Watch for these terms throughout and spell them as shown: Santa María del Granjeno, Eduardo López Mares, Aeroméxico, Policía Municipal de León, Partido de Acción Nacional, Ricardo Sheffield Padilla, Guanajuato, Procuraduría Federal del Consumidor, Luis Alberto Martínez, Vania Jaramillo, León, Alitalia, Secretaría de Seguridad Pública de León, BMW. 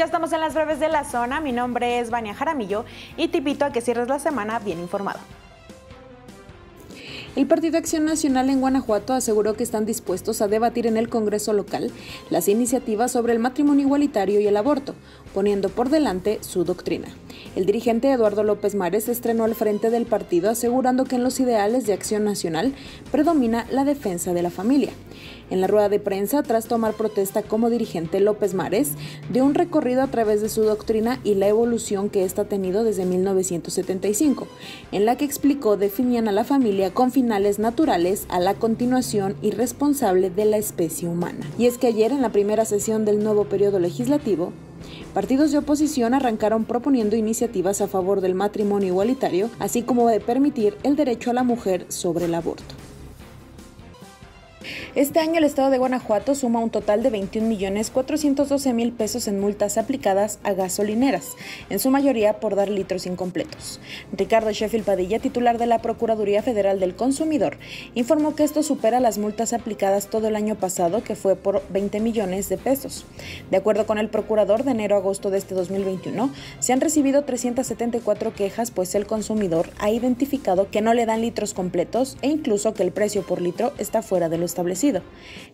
Ya estamos en las breves de la zona. Mi nombre es Vania Jaramillo y te invito a que cierres la semana bien informado. El Partido de Acción Nacional en Guanajuato aseguró que están dispuestos a debatir en el Congreso local las iniciativas sobre el matrimonio igualitario y el aborto, poniendo por delante su doctrina. El dirigente Eduardo López Mares estrenó al frente del partido asegurando que en los ideales de Acción Nacional predomina la defensa de la familia. En la rueda de prensa, tras tomar protesta como dirigente, López Mares dio un recorrido a través de su doctrina y la evolución que ésta ha tenido desde 1975, en la que explicó definían a la familia con finales naturales a la continuación irresponsable de la especie humana. Y es que ayer, en la primera sesión del nuevo periodo legislativo, partidos de oposición arrancaron proponiendo iniciativas a favor del matrimonio igualitario, así como de permitir el derecho a la mujer sobre el aborto. Este año el estado de Guanajuato suma un total de 21.412.000 pesos en multas aplicadas a gasolineras, en su mayoría por dar litros incompletos. Ricardo Sheffield Padilla, titular de la Procuraduría Federal del Consumidor, informó que esto supera las multas aplicadas todo el año pasado, que fue por 20 millones de pesos. De acuerdo con el procurador, de enero a agosto de este 2021 se han recibido 374 quejas, pues el consumidor ha identificado que no le dan litros completos e incluso que el precio por litro está fuera de lo establecido.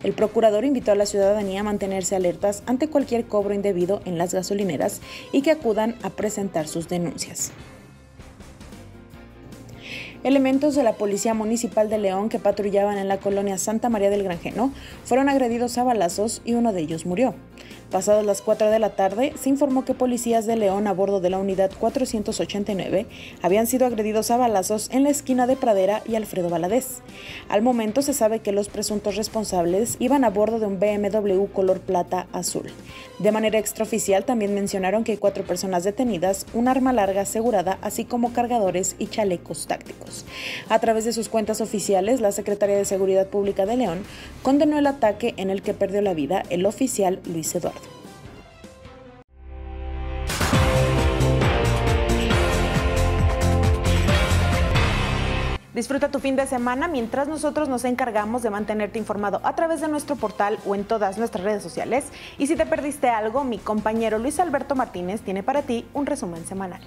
El procurador invitó a la ciudadanía a mantenerse alertas ante cualquier cobro indebido en las gasolineras y que acudan a presentar sus denuncias. Elementos de la Policía Municipal de León que patrullaban en la colonia Santa María del Granjeno fueron agredidos a balazos y uno de ellos murió. Pasadas las 4 de la tarde, se informó que policías de León a bordo de la unidad 489 habían sido agredidos a balazos en la esquina de Pradera y Alfredo Valadez. Al momento se sabe que los presuntos responsables iban a bordo de un BMW color plata azul. De manera extraoficial también mencionaron que hay 4 personas detenidas, un arma larga asegurada, así como cargadores y chalecos tácticos. A través de sus cuentas oficiales, la Secretaría de Seguridad Pública de León condenó el ataque en el que perdió la vida el oficial Luis Eduardo. Disfruta tu fin de semana mientras nosotros nos encargamos de mantenerte informado a través de nuestro portal o en todas nuestras redes sociales. Y si te perdiste algo, mi compañero Luis Alberto Martínez tiene para ti un resumen semanal.